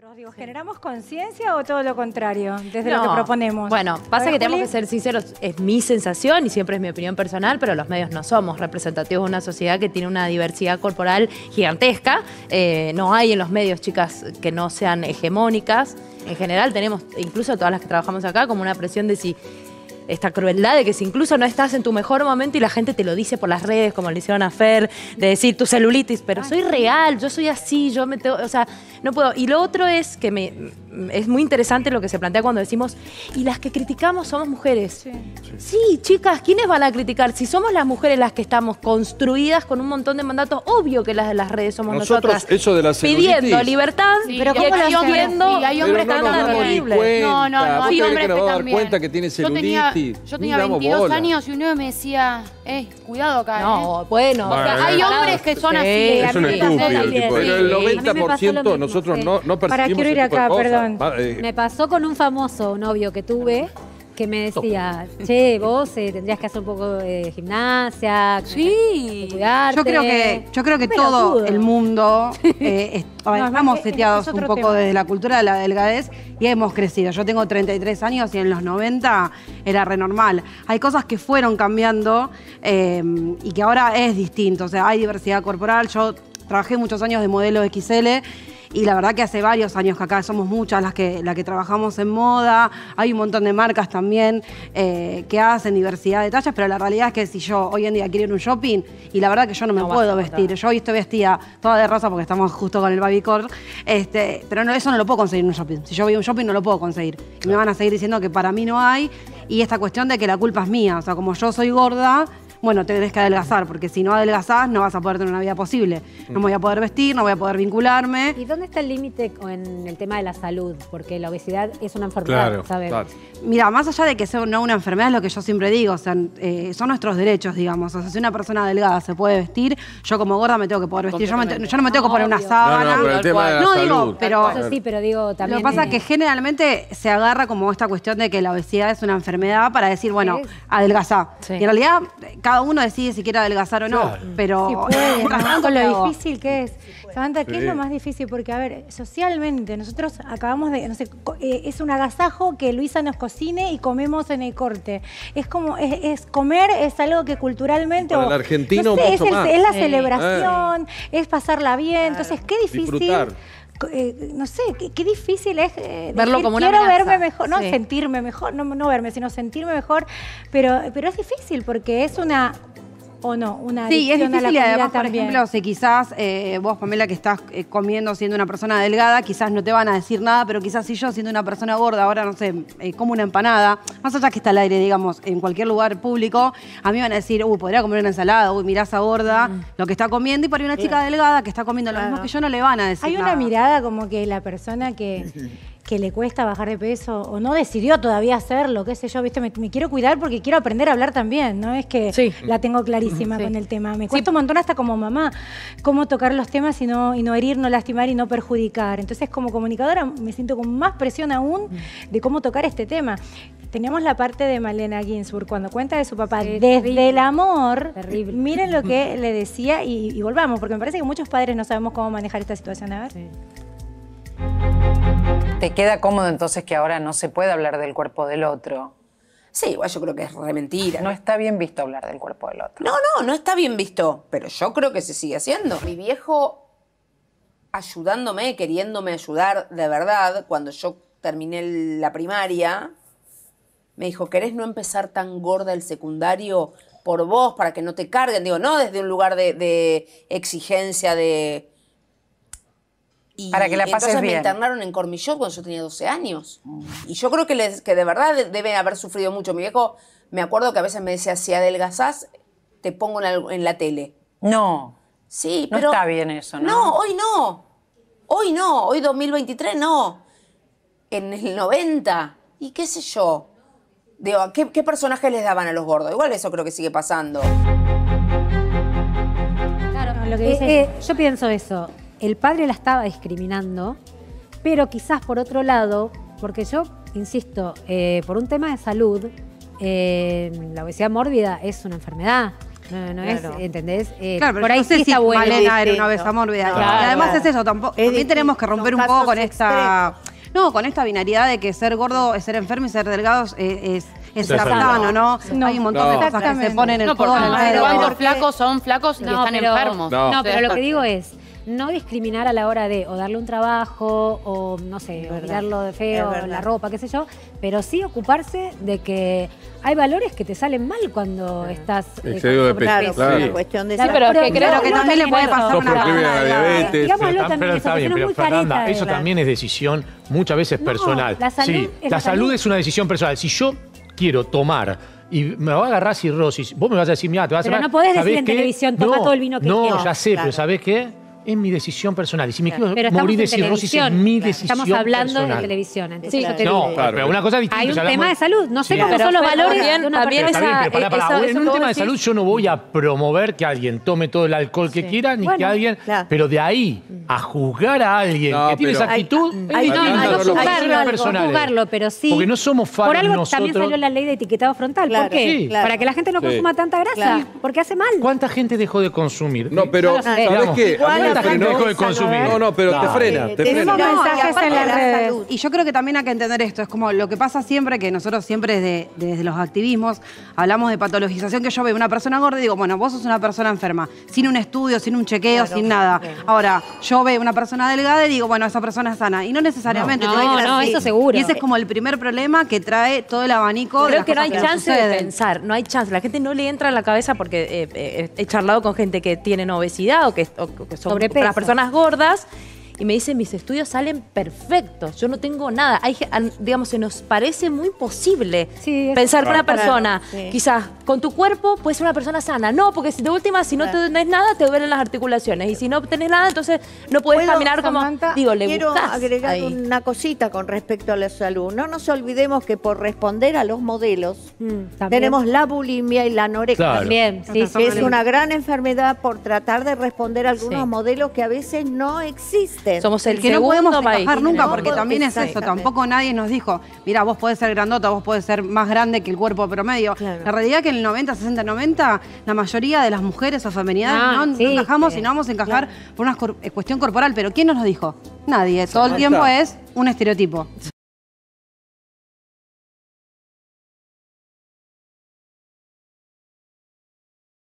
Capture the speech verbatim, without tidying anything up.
Pero digo, ¿generamos conciencia o todo lo contrario? Desde no. lo que proponemos. Bueno, pasa que Juli? tenemos que ser sinceros. Es mi sensación y siempre es mi opinión personal, pero los medios no somos representativos de una sociedad que tiene una diversidad corporal gigantesca. Eh, no hay en los medios chicas que no sean hegemónicas. En general tenemos, incluso todas las que trabajamos acá, como una presión de si... esta crueldad de que si incluso no estás en tu mejor momento y la gente te lo dice por las redes, como le hicieron a Fer, de decir tu celulitis, pero soy real, yo soy así, yo me tengo, o sea, no puedo. Y lo otro es que me, es muy interesante lo que se plantea cuando decimos, y las que criticamos somos mujeres. Sí. Sí. sí, chicas, ¿quiénes van a criticar? Si somos las mujeres las que estamos construidas con un montón de mandatos, obvio que las de las redes somos nosotros, nosotras. Eso de la celulitis. Pidiendo libertad, sí, pero ¿cómo la pidiendo? Y hay hombres que andan horribles. No, no, no, hay hombres que no dar cuenta que tiene celulitis. Yo tenía veintidós años y uno me decía, eh, cuidado acá. No, eh. bueno. bueno o sea, hay hombres que son así. Es un estúpido el tipo. El noventa por ciento nosotros no, no percibimos. Para, quiero ir acá, perdón. Me pasó con un famoso novio que tuve que me decía, che, vos eh, tendrías que hacer un poco de gimnasia. Sí. Cuidarte. Yo creo que, yo creo que todo el mundo eh, es, no, estamos seteados un poco tema. desde la cultura de la delgadez y hemos crecido. Yo tengo treinta y tres años y en los noventa era re normal. Hay cosas que fueron cambiando eh, y que ahora es distinto. O sea, hay diversidad corporal. Yo trabajé muchos años de modelo equis ele. Y la verdad que hace varios años que acá somos muchas las que, las que trabajamos en moda. Hay un montón de marcas también eh, que hacen diversidad de tallas, pero la realidad es que si yo hoy en día quiero ir a un shopping, y la verdad que yo no me no puedo vestir. Yo hoy estoy vestida toda de rosa porque estamos justo con el babycore, este, pero no, eso no lo puedo conseguir en un shopping. Si yo voy a un shopping no lo puedo conseguir. Claro. Me van a seguir diciendo que para mí no hay. Y esta cuestión de que la culpa es mía. O sea, como yo soy gorda... bueno, te tenés que adelgazar, porque si no adelgazás no vas a poder tener una vida posible. No me voy a poder vestir, no voy a poder vincularme. ¿Y dónde está el límite en el tema de la salud? Porque la obesidad es una enfermedad, claro, ¿sabes? Claro. Mira, más allá de que sea no una enfermedad, es lo que yo siempre digo, o sea, eh, son nuestros derechos, digamos. O sea, si una persona delgada se puede vestir, yo como gorda me tengo que poder vestir. Yo, me te, yo no me tengo no, que poner obvio. una sábana. No, no, pero el tema de la no salud. digo, pero... Eso sí, pero digo también... Lo que pasa es que generalmente se agarra como esta cuestión de que la obesidad es una enfermedad para decir, bueno, adelgazá. Sí. Y en realidad... cada uno decide si quiere adelgazar o no, claro. pero... Sí puede, ¿no? Con lo difícil que es. Sí Samantha, ¿qué sí. es lo más difícil? Porque, a ver, socialmente, nosotros acabamos de... No sé, eh, es un agasajo que Luisa nos cocine y comemos en el corte. Es como... Es, es comer es algo que culturalmente... Para o, el argentino no sé, mucho es, más. es la sí. celebración, eh. es pasarla bien. Claro. Entonces, qué difícil... Disfrutar. Eh, no sé, qué, qué difícil es eh, verlo decir, como una quiero amenaza. verme mejor, no sí. sentirme mejor, no, no verme, sino sentirme mejor, pero, pero es difícil porque es una... ¿O no? Una sí, es difícil y además, por también. ejemplo, si quizás eh, vos, Pamela, que estás eh, comiendo siendo una persona delgada, quizás no te van a decir nada, pero quizás si yo siendo una persona gorda, ahora no sé, eh, como una empanada, más allá que está al aire, digamos, en cualquier lugar público, a mí van a decir, uy, podría comer una ensalada, uy, mirá esa gorda, mm. lo que está comiendo, y para una chica delgada que está comiendo lo claro. mismo que yo, no le van a decir Hay nada. Hay una mirada como que la persona que... que le cuesta bajar de peso o no decidió todavía hacerlo, qué sé yo, viste, me, me quiero cuidar porque quiero aprender a hablar también, ¿no? Es que sí. la tengo clarísima sí. con el tema. Me cuesta sí. un montón hasta como mamá cómo tocar los temas y no, y no herir, no lastimar y no perjudicar. Entonces, como comunicadora me siento con más presión aún de cómo tocar este tema. Teníamos la parte de Malena Ginsburg cuando cuenta de su papá sí, desde terrible. el amor. Terrible. Miren lo que le decía y, y volvamos, porque me parece que muchos padres no sabemos cómo manejar esta situación. A ver. Sí. ¿Te queda cómodo entonces que ahora no se puede hablar del cuerpo del otro? Sí, igual yo creo que es re mentira. No está bien visto hablar del cuerpo del otro. No, no, no está bien visto, pero yo creo que se sigue haciendo. Mi viejo ayudándome, queriéndome ayudar de verdad, cuando yo terminé la primaria, me dijo, ¿querés no empezar tan gorda el secundario por vos para que no te carguen? Digo, no desde un lugar de, de exigencia, de... Y para que la pases entonces bien. Me internaron en Cormillot cuando yo tenía doce años. Mm. Y yo creo que, les, que de verdad deben haber sufrido mucho. Mi viejo, me acuerdo que a veces me decía, si adelgazás, te pongo en la, en la tele. No. Sí, pero... No está bien eso, ¿no? No, hoy no. Hoy no. Hoy dos mil veintitrés no. En el noventa. ¿Y qué sé yo? Digo, ¿qué, qué personajes les daban a los gordos? Igual eso creo que sigue pasando. Claro, no, lo que dice... Eh, eh, yo pienso eso. El padre la estaba discriminando, pero quizás por otro lado, porque yo, insisto, eh, por un tema de salud, eh, la obesidad mórbida es una enfermedad. No, no claro. es, ¿entendés? Eh, claro, pero por ahí no sé sí si está bueno. Malena era una vez amor, claro, claro. Y además es eso, tampoco, es también tenemos que romper un poco con esta... Extremos. No, con esta binariedad de que ser gordo es ser enfermo y ser delgado es... es Es sano, ¿no? ¿no? Hay un montón no. de cosas que se ponen en el codo. No, pero cuántos flacos son flacos y no, están pero, enfermos. No, no, pero lo que digo es no discriminar a la hora de o darle un trabajo o, no sé, mirarlo de feo, la ropa, qué sé yo, pero sí ocuparse de que hay valores que te salen mal cuando sí. estás... Exceso de peso, claro. claro. Una cuestión de sí, pero es que creo no, que no, también no, le puede pasar una... la diabetes... Eh, digámoslo también, pero está bien, pero Fernanda, caretas, eso también es decisión muchas veces personal. La salud es una decisión personal. Si yo quiero tomar y me va a agarrar cirrosis, vos me vas a decir, mirá, te vas a agarrar... Pero no podés decir en qué? televisión, toma no, todo el vino que quieras. No, quiero. ya sé, claro. pero ¿sabés qué? Es mi decisión personal. Y si me claro. quiero morir de cirrosis, es mi claro. decisión personal. Estamos hablando personal. de televisión. Entonces sí, yo te no, digo. Claro, pero una cosa es distinta. Hay un tema de salud. No sé sí. cómo pero son los valores bien, de una también persona. Esa, bien, pero para, para, esa, en un tema de salud yo no voy a promover que alguien tome todo el alcohol sí. que quiera, ni bueno, que alguien... Claro. Pero de ahí a juzgar a alguien no, que tiene esa actitud... Hay, hay, no, no, no juzgarlo, pero sí... Porque no somos faros nosotros. Por algo también salió la ley de etiquetado frontal. ¿Por qué? Para que la gente no consuma tanta grasa, porque hace mal. ¿Cuánta gente dejó de consumir? No, pero ¿sabés qué? Frenó, de consumir. No, no, pero no. te frena, te frena. No, mensajes en la red. Y yo creo que también hay que entender esto, es como lo que pasa siempre, que nosotros siempre desde, desde los activismos hablamos de patologización, que yo veo una persona gorda y digo, bueno, vos sos una persona enferma, sin un estudio, sin un chequeo, claro, sin nada. Bien. Ahora, yo veo una persona delgada y digo, bueno, esa persona es sana. Y no necesariamente. No, te no, no eso seguro. Y ese es como el primer problema que trae todo el abanico. Creo de que no hay que chance de pensar, no hay chance. La gente no le entra en la cabeza porque eh, eh, he charlado con gente que tienen obesidad o que, o, que son sobrepeso. Las personas gordas, y me dicen, mis estudios salen perfectos, yo no tengo nada. Hay, digamos, se nos parece muy posible sí, pensar que claro, una persona, claro, sí. quizás con tu cuerpo, puede ser una persona sana. No, porque de última, si no te tenés nada, te duelen las articulaciones. Y si no tenés nada, entonces no puedes caminar como... Samantha, digo, le quiero agregar ahí una cosita con respecto a la salud. No nos olvidemos que por responder a los modelos, mm, tenemos la bulimia y la anorexia. Claro. También, sí, sí, es una gran enfermedad por tratar de responder a algunos sí. modelos que a veces no existen. Somos el que no podemos bajar nunca, no, porque también es eso, tampoco nadie nos dijo, mira, vos podés ser grandota, vos podés ser más grande que el cuerpo promedio. Claro. La realidad es que en el noventa, sesenta, noventa, la mayoría de las mujeres o feminidades ah, no, sí, no encajamos sí. y no vamos a encajar claro. por una cuestión corporal. Pero ¿quién nos lo dijo? Nadie. Todo el tiempo es un estereotipo.